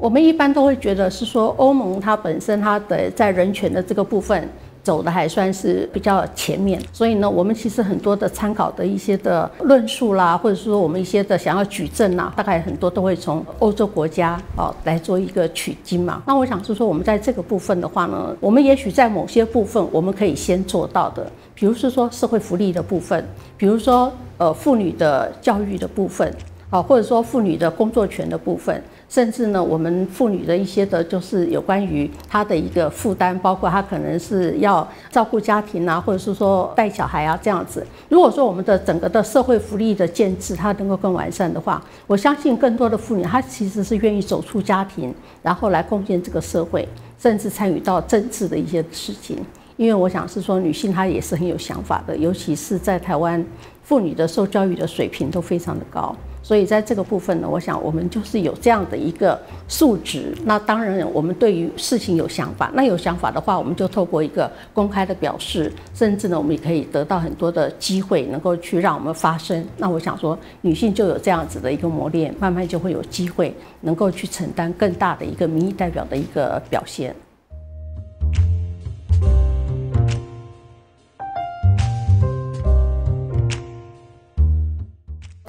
我们一般都会觉得是说，欧盟它本身它的在人权的这个部分走的还算是比较前面，所以呢，我们其实很多的参考的一些的论述啦，或者说我们一些的想要举证啦，大概很多都会从欧洲国家来做一个取经嘛。那我想是说，我们在这个部分的话呢，我们也许在某些部分我们可以先做到的，比如是说社会福利的部分，比如说妇女的教育的部分。 啊，或者说妇女的工作权的部分，甚至呢，我们妇女的一些的，就是有关于她的一个负担，包括她可能是要照顾家庭啊，或者是说带小孩啊这样子。如果说我们的整个的社会福利的建制它能够更完善的话，我相信更多的妇女她其实是愿意走出家庭，然后来贡献这个社会，甚至参与到政治的一些事情。因为我想是说，女性她也是很有想法的，尤其是在台湾，妇女的受教育的水平都非常的高。 所以在这个部分呢，我想我们就是有这样的一个素质。那当然，我们对于事情有想法。那有想法的话，我们就透过一个公开的表示，甚至呢，我们也可以得到很多的机会，能够去让我们发声。那我想说，女性就有这样子的一个磨练，慢慢就会有机会能够去承担更大的一个民意代表的一个表现。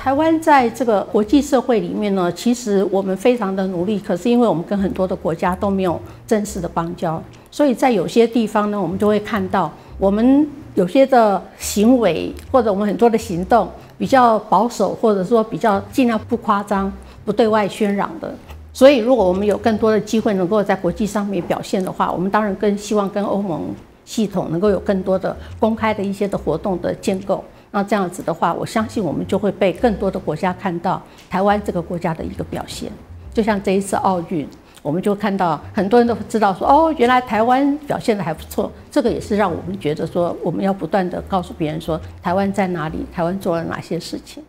台湾在这个国际社会里面呢，其实我们非常的努力，可是因为我们跟很多的国家都没有正式的邦交，所以在有些地方呢，我们就会看到我们有些的行为或者我们很多的行动比较保守，或者说比较尽量不夸张、不对外宣扬的。 所以，如果我们有更多的机会能够在国际上面表现的话，我们当然更希望跟欧盟系统能够有更多的公开的一些的活动的建构。那这样子的话，我相信我们就会被更多的国家看到台湾这个国家的一个表现。就像这一次奥运，我们就看到很多人都知道说，哦，原来台湾表现得还不错。这个也是让我们觉得说，我们要不断的告诉别人说，台湾在哪里，台湾做了哪些事情。